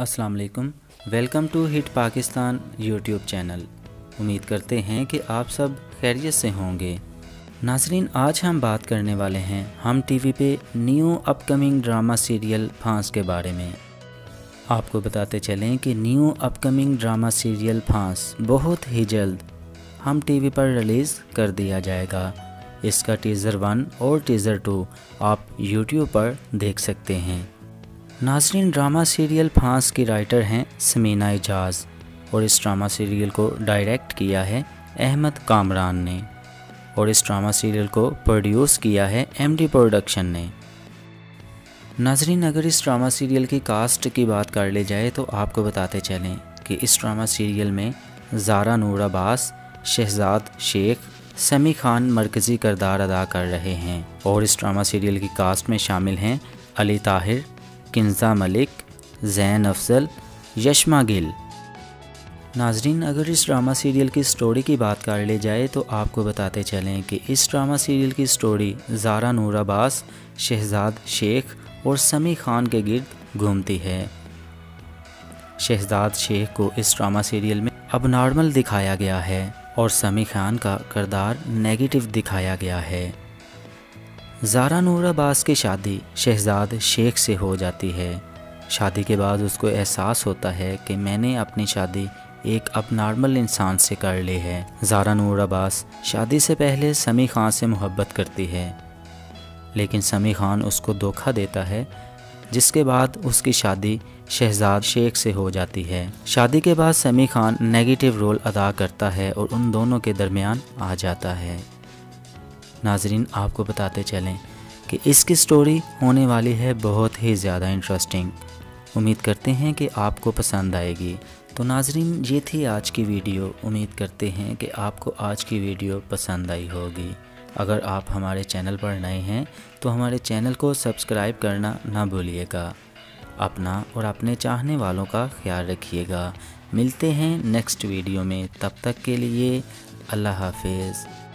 अस्सलाम वालेकुम, welcome to hit Pakistan YouTube channel. उम्मीद करते हैं कि आप सब खैरियत से होंगे। नाज़रीन, आज हम बात करने वाले हैं हम टीवी पे new upcoming drama serial Phaans के बारे में। आपको बताते चलें कि new upcoming drama serial Phaans बहुत ही जल्द हम टीवी पर रिलीज़ कर दिया जाएगा। इसका टीज़र 1 और टीज़र 2 आप यूट्यूब पर देख सकते हैं। नाज़रीन, ड्रामा सीरियल फांस की राइटर हैं समीना इजाज़ और इस ड्रामा सीरियल को डायरेक्ट किया है अहमद कामरान ने और इस ड्रामा सीरियल को प्रोड्यूस किया है एमडी प्रोडक्शन ने। नाज़रीन, अगर इस ड्रामा सीरियल की कास्ट की बात कर ली जाए तो आपको बताते चलें कि इस ड्रामा सीरियल में ज़ारा नूर अब्बास, शहजाद शेख, समी खान मरकज़ी किरदार अदा कर रहे हैं और इस ड्रामा सीरियल की कास्ट में शामिल हैं अली ताहिर, किंजा मलिक, जैन अफजल, यशमा गिल। नाज़रीन, अगर इस ड्रामा सीरियल की स्टोरी की बात कर ली जाए तो आपको बताते चलें कि इस ड्रामा सीरियल की स्टोरी ज़ारा नूर अब्बास, शहजाद शेख और समी खान के गिर्द घूमती है। शहजाद शेख को इस ड्रामा सीरियल में अब नॉर्मल दिखाया गया है और समी खान का किरदार नेगेटिव दिखाया गया है। ज़ारा नूर अब्बास की शादी शहजाद शेख से हो जाती है। शादी के बाद उसको एहसास होता है कि मैंने अपनी शादी एक अबनॉर्मल इंसान से कर ली है। ज़ारा नूर अब्बास शादी से पहले समी खान से मोहब्बत करती है लेकिन समी खान उसको धोखा देता है, जिसके बाद उसकी शादी शहजाद शेख से हो जाती है। शादी के बाद समी खान नेगेटिव रोल अदा करता है और उन दोनों के दरमियान आ जाता है। नाज़रीन, आपको बताते चलें कि इसकी स्टोरी होने वाली है बहुत ही ज़्यादा इंटरेस्टिंग। उम्मीद करते हैं कि आपको पसंद आएगी। तो नाज़रीन, ये थी आज की वीडियो। उम्मीद करते हैं कि आपको आज की वीडियो पसंद आई होगी। अगर आप हमारे चैनल पर नए हैं तो हमारे चैनल को सब्सक्राइब करना ना भूलिएगा। अपना और अपने चाहने वालों का ख्याल रखिएगा। मिलते हैं नेक्स्ट वीडियो में, तब तक के लिए अल्लाह हाफिज़।